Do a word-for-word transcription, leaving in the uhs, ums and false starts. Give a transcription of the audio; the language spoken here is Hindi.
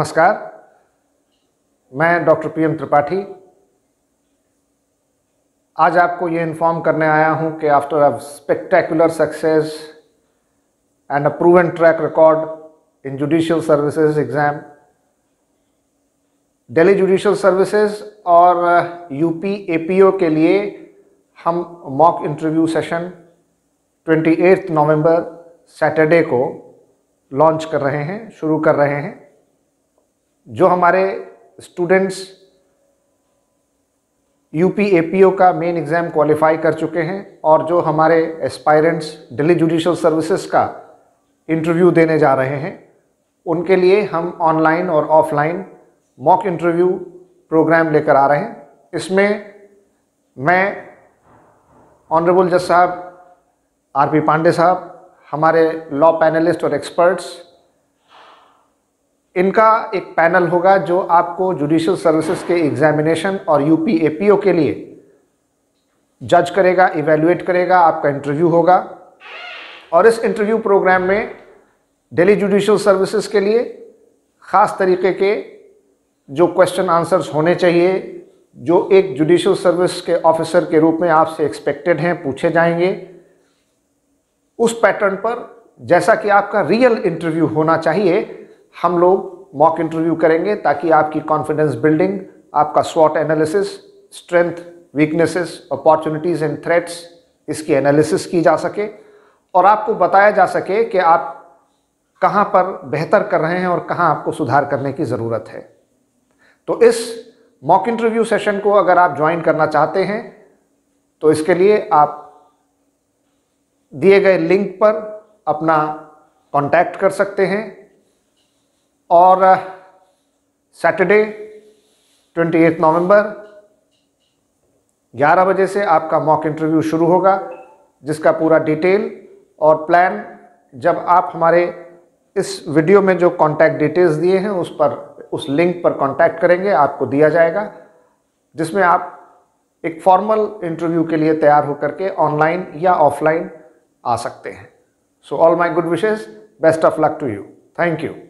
नमस्कार, मैं डॉक्टर पीएम त्रिपाठी आज आपको ये इन्फॉर्म करने आया हूँ कि after a spectacular success and a proven track record in judicial services exam, Delhi judicial services और यूपी एपीओ के लिए हम मॉक इंटरव्यू सेशन अट्ठाईस नवंबर सैटरडे को लॉन्च कर रहे हैं, शुरू कर रहे हैं। जो हमारे स्टूडेंट्स यूपी एपीओ का मेन एग्ज़ाम क्वालिफाई कर चुके हैं और जो हमारे एस्पायरेंट्स दिल्ली जुडिशियल सर्विसेज का इंटरव्यू देने जा रहे हैं, उनके लिए हम ऑनलाइन और ऑफलाइन मॉक इंटरव्यू प्रोग्राम लेकर आ रहे हैं। इसमें मैं ऑनरेबल जज साहब आरपी पांडे साहब, हमारे लॉ पैनलिस्ट और एक्सपर्ट्स, इनका एक पैनल होगा जो आपको जुडिशियल सर्विसेज के एग्जामिनेशन और यूपी एपीओ के लिए जज करेगा, इवेल्युएट करेगा। आपका इंटरव्यू होगा और इस इंटरव्यू प्रोग्राम में दिल्ली जुडिशियल सर्विसेज के लिए ख़ास तरीके के जो क्वेश्चन आंसर्स होने चाहिए, जो एक जुडिशियल सर्विस के ऑफिसर के रूप में आपसे एक्सपेक्टेड हैं, पूछे जाएंगे उस पैटर्न पर जैसा कि आपका रियल इंटरव्यू होना चाहिए। हम लोग मॉक इंटरव्यू करेंगे ताकि आपकी कॉन्फिडेंस बिल्डिंग, आपका स्वॉट analysis, strength, weaknesses, opportunities and threats, इसकी एनालिसिस की जा सके और आपको बताया जा सके कि आप कहां पर बेहतर कर रहे हैं और कहां आपको सुधार करने की ज़रूरत है। तो इस मॉक इंटरव्यू सेशन को अगर आप ज्वाइन करना चाहते हैं तो इसके लिए आप दिए गए लिंक पर अपना कॉन्टैक्ट कर सकते हैं और सैटरडे अट्ठाईस नवंबर ग्यारह बजे से आपका मॉक इंटरव्यू शुरू होगा, जिसका पूरा डिटेल और प्लान जब आप हमारे इस वीडियो में जो कॉन्टैक्ट डिटेल्स दिए हैं उस पर, उस लिंक पर कॉन्टैक्ट करेंगे, आपको दिया जाएगा, जिसमें आप एक फॉर्मल इंटरव्यू के लिए तैयार होकर के ऑनलाइन या ऑफलाइन आ सकते हैं। So all my good wishes, best of luck to you, thank you.